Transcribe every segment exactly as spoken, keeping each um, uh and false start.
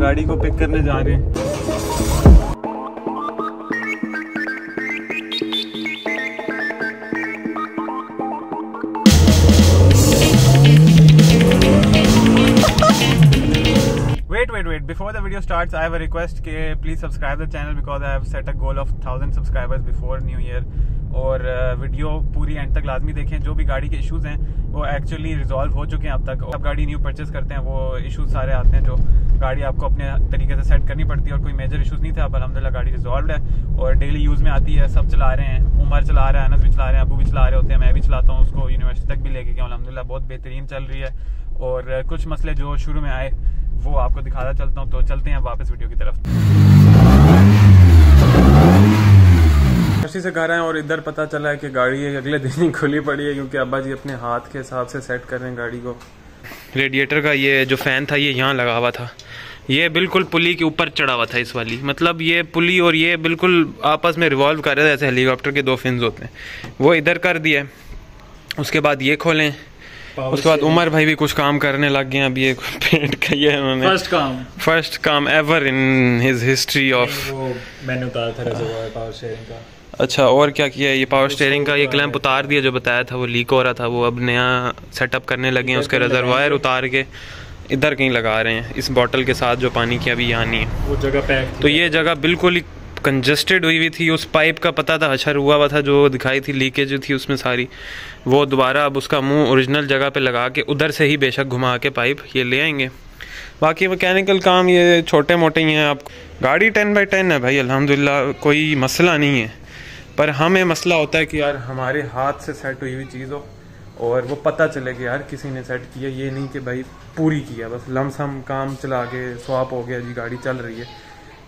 गाड़ी को पिक करने जा रहे हैं। Before the video starts, I have a request कि please subscribe the channel because I have set a goal of thousand subscribers before New Year. और video पूरी एंड तक लाजमी देखें। जो भी गाड़ी के इश्यूज हैं वो एक्चुअली रिजॉल्व हो चुके हैं अब तक। अब गाड़ी न्यू परचेस करते हैं वो इश्यूज सारे आते हैं जो गाड़ी आपको अपने तरीके से सेट करनी पड़ती है, और कोई मेजर इश्यूज नहीं थे। अब अलहमदिल्ला गाड़ी रिजॉल्व है और डेली यूज़ में आती है। सब चला रहे हैं, उमर चला रहा है, अनस भी चला रहे हैं, अबू भी चला रहे होते हैं, मैं भी चलाता हूँ। उसको यूनिवर्सिटी तक भी लेके गया, अलहमदिल्ला बहुत बेहतरीन चल रही है। और कुछ मसले जो शुरू में आए वो आपको दिखाता चलता हूँ। तो चलते हैं वापस वीडियो की तरफ। उसी से घर आए और इधर पता चला है कि गाड़ी अगले दिन ही खुली पड़ी है, क्योंकि अब्बा जी अपने हाथ के हिसाब से सेट कर रहे हैं गाड़ी को। रेडिएटर का ये जो फैन था ये यहाँ लगा हुआ था, ये बिल्कुल पुली के ऊपर चढ़ा हुआ था। इस वाली मतलब ये पुली और ये बिल्कुल आपस में रिवॉल्व कर रहे थे, ऐसे हेलीकॉप्टर के दो फिन्स होते हैं। वो इधर कर दिया, उसके बाद ये खोलें, उसके बाद उमर भाई भी कुछ काम करने लग गए। अब ये पेंट किया है उन्होंने, फर्स्ट काम फर्स्ट काम ever in his history of. मैंने उतारा था रिजर्वायर पावर स्टीयरिंग का। अच्छा, और क्या किया है? ये पावर स्टीयरिंग का ये क्लैंप उतार दिया जो बताया था, वो लीक हो रहा था। वो अब नया सेटअप करने लगे हैं, उसके रिजर्वायर उतार के इधर कहीं लगा रहे हैं इस बॉटल के साथ जो पानी की अभी यहाँ नहीं है वो जगह पैक। तो ये जगह बिल्कुल ही कंजस्टेड हुई हुई थी। उस पाइप का पता था हशर हुआ हुआ था जो दिखाई थी, लीकेज थी उसमें सारी। वो दोबारा अब उसका मुँह ओरिजिनल जगह पर लगा के उधर से ही बेशक घुमा के पाइप ये ले आएंगे। बाकी मैकेनिकल काम ये छोटे मोटे ही हैं। आप गाड़ी टेन बाई टेन है भाई, अल्हम्दुलिल्लाह कोई मसला नहीं है। पर हमें मसला होता है कि यार हमारे हाथ से सेट हुई हुई चीज़ हो और वो पता चले कि यार किसी ने सेट किया, ये नहीं कि भाई पूरी किया बस लमसम काम चला के स्वाप हो गया जी गाड़ी चल रही है,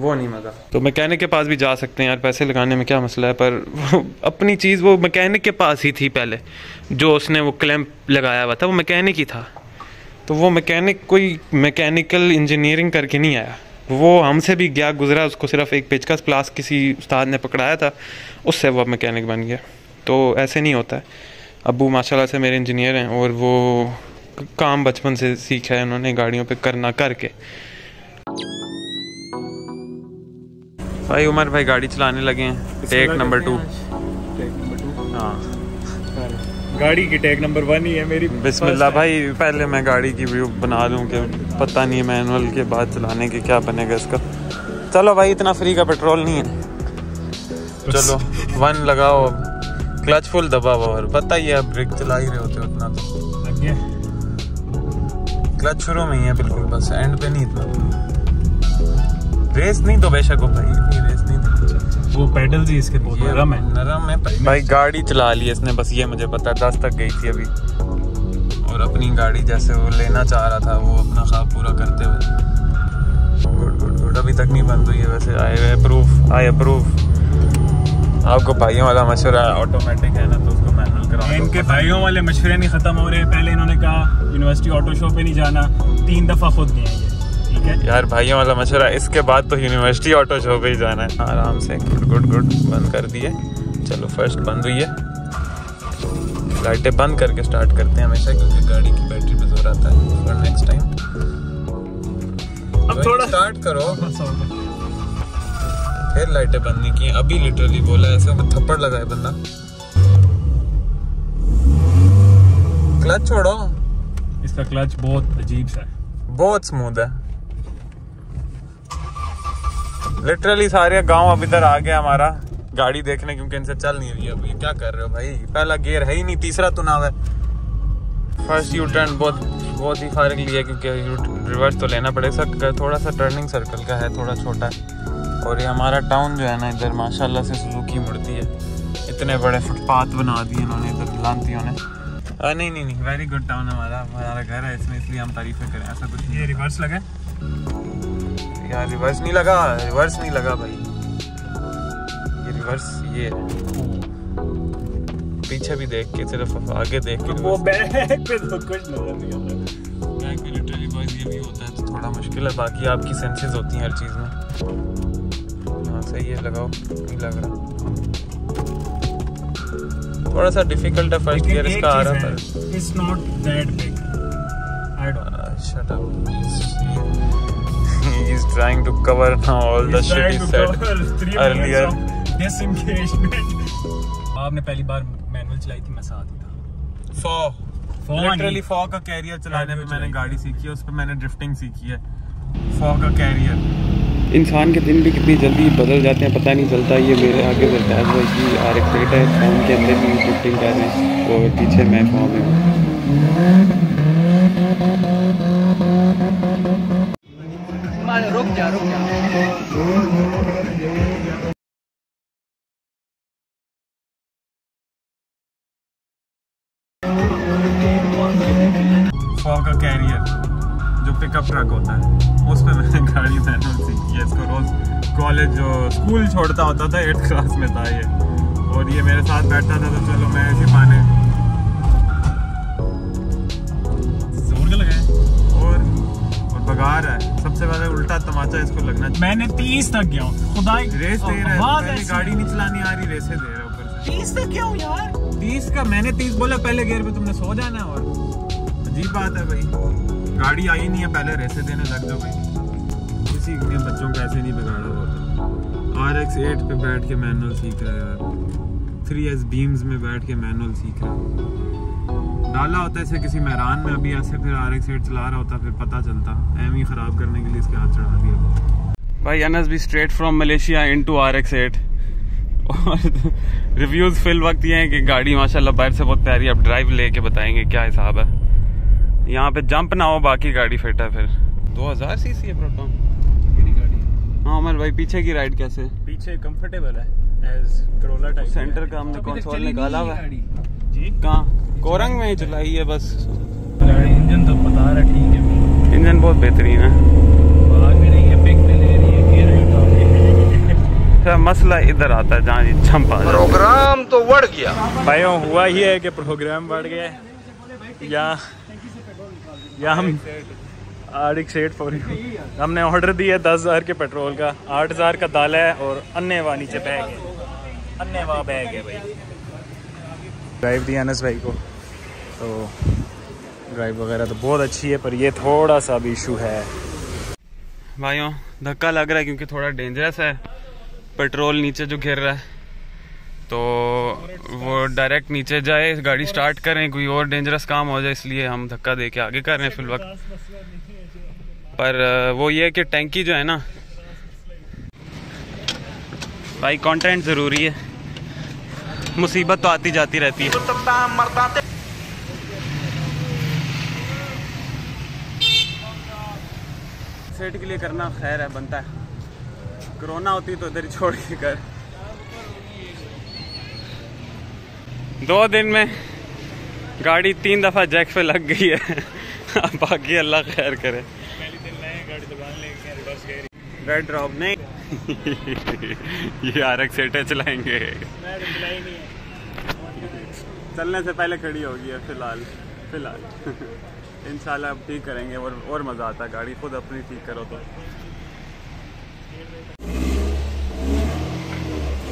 वो नहीं मज़ा। तो मैकेनिक के पास भी जा सकते हैं यार, पैसे लगाने में क्या मसला है। पर अपनी चीज़ वो मैकेनिक के पास ही थी पहले, जो उसने वो क्लैंप लगाया हुआ था वो मैकेनिक ही था। तो वो मैकेनिक कोई मैकेनिकल इंजीनियरिंग करके नहीं आया, वो हमसे भी गया गुजरा। उसको सिर्फ एक पेचकस प्लास किसी उस्ताद ने पकड़ाया था, उससे वो अब मैकेनिक बन गया। तो ऐसे नहीं होता है। अबू माशाल्लाह से मेरे इंजीनियर हैं और वो काम बचपन से सीखा है उन्होंने गाड़ियों पे करना करके। भाई उमर भाई गाड़ी चलाने लगे हैं, टेक नंबर टू। हाँ गाड़ी की टेक नंबर वन ही है मेरी। बिस्मिल्लाह भाई, पहले मैं गाड़ी की व्यू बना लूँ कि पता नहीं है मैनुअल के बाद चलाने के क्या बनेगा इसका। चलो भाई इतना फ्री का पेट्रोल नहीं है, चलो वन लगाओ, क्लच फुल दबाओ। और पता ही है ब्रेक चला ही रहे होते उतना तो लग गया। क्लच शुरू में ही है बिल्कुल, बस एंड पे नहीं था। रेस नहीं तो बेशक हो भाई, इतनी रेस नहीं थी। वो पैडल जी इसके बहुत नरम है, नरम है भाई। गाड़ी चला ली इसने बस, ये मुझे पता है दस तक गई थी अभी। और अपनी गाड़ी जैसे वो लेना चाह रहा था वो अपना ख्वाब पूरा करते हुए। Good good good. अभी तक नहीं बंद हुई है वैसे। I approve, I approve. आपको भाइयों वाला मशवरा ऑटोमेटिक है ना, तो उसको मैनुअल कराओ। इनके भाइयों वाले मशवरे नहीं ख़त्म हो रहे। पहले इन्होंने कहा यूनिवर्सिटी ऑटो शो पे नहीं जाना, तीन दफ़ा खुद गए हैं। यार भाइयों वाला मशवरा, इसके बाद तो यूनिवर्सिटी ऑटो शो पे ही जाना है आराम से। Good good good. बंद कर दिए, चलो फर्स्ट बंद हुई है। लाइटें बंद करके स्टार्ट करते हैं हमेशा, क्योंकि गाड़ी की बैटरी पे जोर आता है। और नेक्स्ट टाइम अब थोड़ा स्टार्ट करो, फिर लाइटें बंद नहीं की। अभी लिटरली बोला ऐसा थप्पड़ लगाए बंदा। क्लच छोड़ो, इसका क्लच बहुत अजीब सा है, बहुत स्मूथ है लिटरली। सारे गांव अब इधर आ गया हमारा गाड़ी देखने, क्योंकि इनसे चल नहीं रही है। अब ये क्या कर रहे हो भाई, पहला गियर है ही नहीं, तीसरा चुनाव है। फर्स्ट यू टर्न बहुत बहुत ही फारग लिया, क्योंकि रिवर्स तो लेना पड़ेगा। थोड़ा सा टर्निंग सर्कल का है, थोड़ा छोटा है। और ये हमारा टाउन जो है ना इधर माशाल्लाह से सुजुकी मुड़ती है। इतने बड़े फुटपाथ बना दिए इन्होंने इधर लांतियों ने। आ, नहीं नहीं नहीं वेरी गुड टाउन हमारा, हमारा घर है इसमें, इसलिए हम तारीफें करें, ऐसा कुछ नहीं। ये रिवर्स लगा यार, रिवर्स नहीं लगा, रिवर्स नहीं लगा भाई। ये रिवर्स ये पीछे भी देख के, सिर्फ आगे देख के। वो बैक पे तो कुछ नजर नहीं आता, बैक पे लिटरली बस ये भी होता है, तो थोड़ा मुश्किल है। बाकी आपकी सेंसेस होती हैं हर चीज़ में। हाँ सही है, लगाओ नहीं लग रहा, थोड़ा सा डिफिकल्ट है। फर्स्ट गियर इसका आ रहा था। It's not that big, I don't shut up. he is trying to cover now all the shit he said earlier. आपने पहली बार मैनुअल चलाई थी, मैं साथ ही था। फॉर लिटरली फॉर का कैरियर चलाने में मैंने गाड़ी सीखी है, उस पर मैंने ड्रिफ्टिंग सीखी है। फॉर का कैरियर। इंसान के दिन भी कितनी जल्दी बदल जाते हैं, पता नहीं चलता। ये मेरे आगे चलता है कि आर एक्स एट है, फॉर्म के अंदर भी ड्रिफ्टिंग कर रहे हैं और पीछे मैं फॉर्म है। रुक जा रुक जा का कैरियर जो पिकअप ट्रक होता है, उस पर मैंने गाड़ी मैनुअल सीखी है। इसको रोज कॉलेज जो स्कूल छोड़ता होता था, एट्थ क्लास में था ये, और ये मेरे साथ बैठता था, तो चलो मैं इसी बहाने जोर लगाए और और भगा रहा है। सबसे पहले उल्टा तमाचा इसको लगना। मैंने तीस तक गया हूँ, खुदा रेस दे रहा है, गाड़ी नहीं चलानी आ रही, रेसे दे रहा ऊपर से। तीस तक गया हूँ यार, तीस का मैंने तीस बोला, पहले गियर पे तुमने सो जाना। और अजीब बात है भाई, गाड़ी आई नहीं है, पहले रेसे देने लग जाओ भाई। किसी ने बच्चों को ऐसे नहीं बिगाड़ा होता। आर एक्स एट पे बैठ के मैनुअल सीख रहा है यार, थ्री एस बीम्स में बैठ के मैनुअल सीख रहा है। डाला होता इसे किसी मैरान में अभी ऐसे, फिर आर एक्स एट चला रहा होता, फिर पता चलता। एम ही ख़राब करने के लिए इसके हाथ चढ़ा दिया भाई। अनस भी straight from Malaysia into R X eight. और रिव्यूज़ फिल वक्त ये हैं कि गाड़ी माशाल्लाह बाहर से बहुत प्यारी। अब ड्राइव लेके बताएंगे क्या हिसाब है। यहाँ पे जंप ना हो, बाकी गाड़ी फिट है। फिर दो हज़ार सीसी है प्रोटॉन। हाँ उमर भाई, पीछे की राइड कैसे? पीछे कंफर्टेबल है, एज करोला टाइप। सेंटर का हमने कंसोल निकाला हुआ है जी। कहाँ? कोरंग में ही चलाई है बस। इंजन तो बता रहा ठीक है, इंजन बहुत बेहतरीन है। मसला इधर आता है जहाँ जंप आ जाए। प्रोग्राम तो बढ़ गया भाई, हुआ ही है कि प्रोग्राम बढ़ गया। यहाँ या हम R X eight for you. हमने ऑर्डर दिया दस हज़ार के पेट्रोल का, आठ हज़ार का दाल है और अन्य वाह नीचे बैग है, अन्य वाह बैग है भाई। ड्राइव दिया अनस भाई को, तो ड्राइव वगैरह तो बहुत अच्छी है, पर ये थोड़ा सा भी इशू है भाइयों, धक्का लग रहा है क्योंकि थोड़ा डेंजरस है। पेट्रोल नीचे जो घिर रहा है, तो वो डायरेक्ट नीचे जाए, गाड़ी स्टार्ट करें, कोई और डेंजरस काम हो जाए, इसलिए हम धक्का दे के आगे कर रहे हैं फिल वक्त। पर वो ये है कि टैंकी जो है ना भाई, कंटेंट ज़रूरी है। मुसीबत तो आती जाती रहती है। सेट के लिए करना खैर है, बनता है। कोरोना होती तो इधर छोड़ के कर। दो दिन में गाड़ी तीन दफ़ा जैक पे लग गई है। बाकी अल्लाह खैर करे। पहले दिन में गाड़ी दुकान लेके रिवर्स गियर, रेड ड्रॉप नहीं। ये आर एक्स एट चलाएंगे, चलने से पहले खड़ी होगी फिलहाल फिलहाल। इंशाल्लाह अब ठीक करेंगे और और मज़ा आता है। गाड़ी खुद अपनी ठीक करो तो।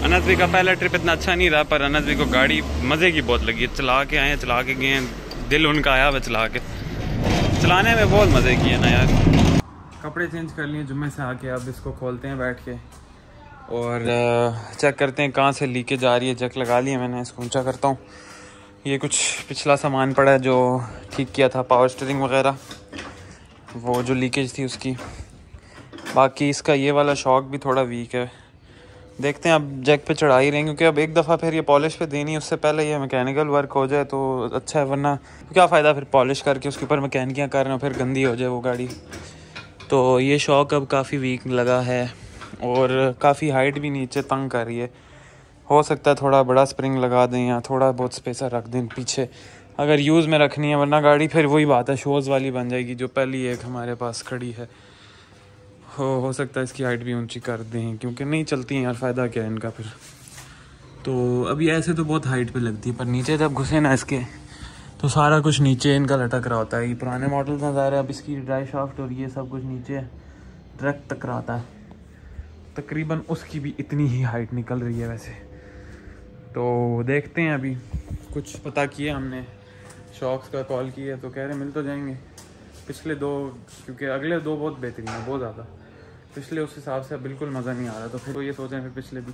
अनस भाई का पहला ट्रिप इतना अच्छा नहीं रहा, पर अनस भाई को गाड़ी मज़े की बहुत लगी है। चला के आए, चला के गए, दिल उनका आया वह चला के। चलाने में बहुत मज़े की है ना यार। कपड़े चेंज कर लिए जुम्मे से आके, अब इसको खोलते हैं बैठ के और चेक करते हैं कहाँ से लीकेज आ रही है। चेक लगा लिया मैंने, इसको ऊँचा करता हूँ। ये कुछ पिछला सामान पड़ा है जो ठीक किया था, पावर स्टीयरिंग वगैरह, वो जो लीकेज थी उसकी। बाकी इसका ये वाला शॉक भी थोड़ा वीक है, देखते हैं। अब जैक पे चढ़ा ही रहे हैं, क्योंकि अब एक दफ़ा फिर ये पॉलिश पे देनी है, उससे पहले ये मैकेनिकल वर्क हो जाए तो अच्छा है, वरना क्या फ़ायदा फिर पॉलिश करके उसके ऊपर मैकेनिकियाँ कर रहे हो, फिर गंदी हो जाए वो गाड़ी। तो ये शॉक अब काफ़ी वीक लगा है और काफ़ी हाइट भी नीचे तंग कर रही है। हो सकता है थोड़ा बड़ा स्प्रिंग लगा दें या थोड़ा बहुत स्पेसर रख दें पीछे, अगर यूज़ में रखनी है, वरना गाड़ी फिर वही बात है, शोज़ वाली बन जाएगी जो पहली एक हमारे पास खड़ी है। हो हो सकता है इसकी हाइट भी ऊंची कर दें, क्योंकि नहीं चलती हैं यार, फ़ायदा क्या है इनका फिर। तो अभी ऐसे तो बहुत हाइट पे लगती है, पर नीचे जब घुसे ना इसके, तो सारा कुछ नीचे इनका लटक रहा होता है। ये पुराने मॉडल का ज़ाहिर है, अब इसकी ड्राई शाफ्ट और ये सब कुछ नीचे ट्रक टकराता है। तकरीबन उसकी भी इतनी ही हाइट निकल रही है वैसे। तो देखते हैं, अभी कुछ पता किया हमने, शॉक्स का कॉल किया तो कह रहे मिल तो जाएंगे पिछले दो, क्योंकि अगले दो बहुत बेहतरीन है, बहुत ज़्यादा। पिछले उस हिसाब से बिल्कुल मज़ा नहीं आ रहा, तो फिर वो ये सोच रहे हैं फिर पिछले भी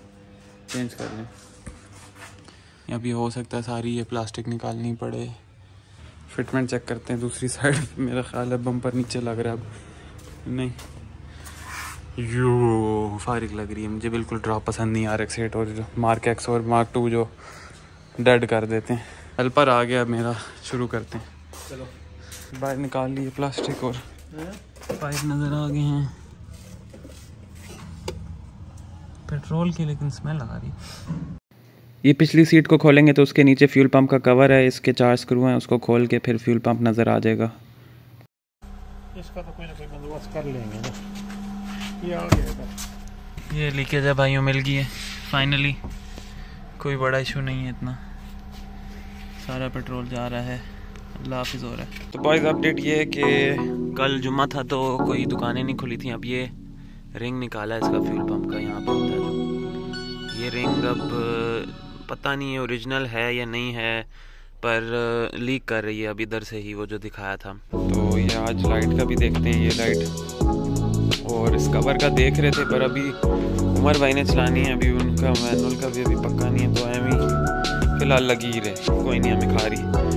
चेंज कर लें। अब ये हो सकता है सारी ये प्लास्टिक निकालनी पड़े। फिटमेंट चेक करते हैं दूसरी साइड। मेरा ख्याल है बम्पर नीचे लग रहा है अब। नहीं, यो फारिक लग रही है मुझे, बिल्कुल ड्रॉप पसंद नहीं आ रहा। एक्स एट और जो मार्क एक्स और मार्क टू जो डेड कर देते हैं। हेल्पर आ गया मेरा, शुरू करते हैं। चलो बाहर निकाल लिए प्लास्टिक और पाइप नज़र आ गए हैं पेट्रोल की, लेकिन स्मेल आ रही है। ये पिछली सीट को खोलेंगे तो उसके नीचे फ्यूल पंप का कवर है, इसके चार स्क्रू हैं, उसको खोल के फिर फ्यूल पंप नज़र आ जाएगा। इसका तो कोई ना कोई बंदोबस्त कर लेंगे ना। ये आ गया, ये लीकेज है भाइयों, मिल गई है फाइनली। कोई बड़ा इशू नहीं है, इतना सारा पेट्रोल जा रहा है, अल्लाह हाफिज़ हो रहा है। तो बॉयज़ अपडेट ये है कि कल जुम्मा था तो कोई दुकानें नहीं खुली थी। अब ये रिंग निकाला इसका फ्यूल पंप का, यहाँ पर होता है ये रिंग। अब पता नहीं ओरिजिनल है या नहीं है, पर लीक कर रही है अब इधर से ही, वो जो दिखाया था। तो ये आज लाइट का भी देखते हैं, ये लाइट और इस कवर का देख रहे थे, पर अभी उमर भाई ने चलानी है, अभी उनका मैनुअल का भी अभी पक्का नहीं है, तो एम ही फिलहाल लगी ही रहे, कोई नहीं हमें खा रही।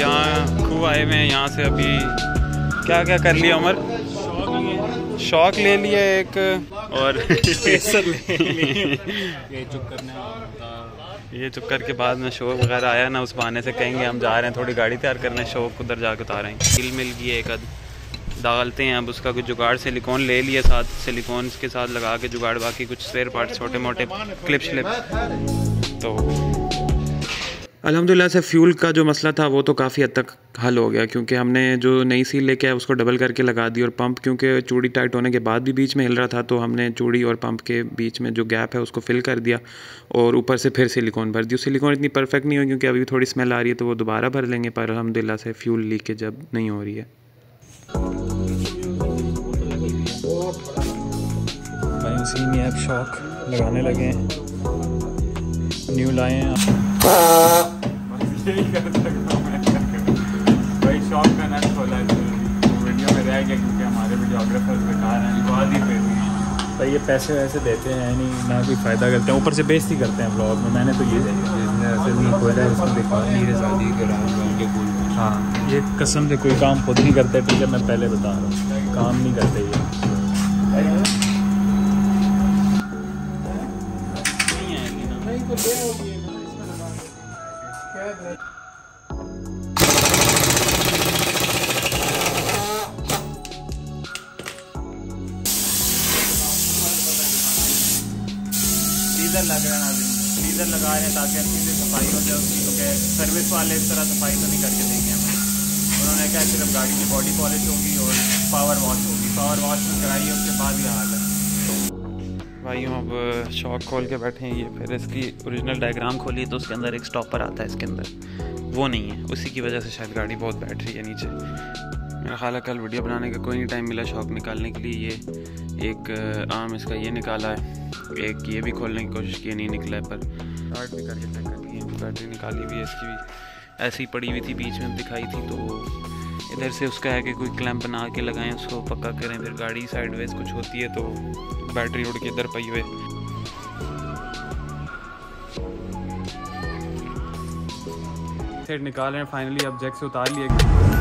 यहाँ खूब आए हुए हैं, यहाँ से अभी क्या क्या कर लिया उमर? शौक ले लिया एक, और ये चुप करने, ये चुप करके बाद में शौक वगैरह आया ना, उस बहाने से कहेंगे हम जा रहे हैं थोड़ी गाड़ी तैयार करने, शौक उधर जाके उतारेंगे। कील मिल गई है एक अद, डालते हैं अब उसका कुछ जुगाड़। सिलिकॉन ले लिया साथ, सिलिकॉन के साथ लगा के जुगाड़, बाकी कुछ स्पेयर पार्ट्स, छोटे मोटे क्लिप श्लिप। तो अल्हम्दुलिल्लाह से फ्यूल का जो मसला था वो तो काफ़ी हद तक हल हो गया, क्योंकि हमने जो नई सील लेके आए उसको डबल करके लगा दी, और पंप क्योंकि चूड़ी टाइट होने के बाद भी बीच में हिल रहा था, तो हमने चूड़ी और पंप के बीच में जो गैप है उसको फिल कर दिया, और ऊपर से फिर सिलिकॉन भर दी। सिलिकॉन इतनी परफेक्ट नहीं हुई क्योंकि अभी थोड़ी स्मेल आ रही है, तो वो दोबारा भर लेंगे, पर अल्हम्दुलिल्लाह से फ्यूल लीकेज अब नहीं हो रही है। उसी में अब शॉक लगाने लगे हैं, न्यू लाए हैं। यही कर सकता हूँ मैं भाई, शॉप का नट खोला है, वीडियो में रह गया क्योंकि हमारे वीडियोग्राफर बेकार हैं, बाद ही पे भाई ये पैसे वैसे देते हैं नहीं, ना कोई फ़ायदा करते हैं, ऊपर से बेइज्जती करते हैं ब्लॉग में। मैंने तो ये देखा, हाँ ये कसम से कोई काम खुद नहीं करते, ठीक है मैं पहले बता रहा हूँ, काम नहीं करते ये। लग रहा है डीजल लगा रहे हैं ताकि अच्छी से सफाई हो जाए उसकी, क्योंकि सर्विस वाले इस तरह सफाई तो नहीं करके देंगे हमें। उन्होंने कहा सिर्फ गाड़ी की बॉडी पॉलिश होगी और पावर वॉश होगी, पावर वॉश में कराई उसके बाद ये हाल है भाई। अब शॉक खोल के बैठे हैं ये, फिर इसकी ओरिजिनल डायग्राम खोली तो उसके अंदर एक स्टॉपर आता है, इसके अंदर वो नहीं है, उसी की वजह से शायद गाड़ी बहुत बैठ रही है नीचे। मेरा ख्याल है कल वीडियो बनाने का कोई नहीं टाइम मिला शॉक निकालने के लिए। ये एक आम इसका ये निकाला है, एक ये भी खोलने की कोशिश की, नहीं निकला है, पर स्टार्ट भी करके चेक कर लिए। बैटरी निकाली हुई है इसकी भी, ऐसी पड़ी हुई थी बीच में दिखाई थी, तो इधर से उसका है कि कोई क्लैंप बना के लगाएं उसको पक्का करें, फिर गाड़ी साइडवेज कुछ होती है तो बैटरी उड़ के इधर पई हुए। निकाल रहे हैं फाइनली, अब जैक से उतार लिए।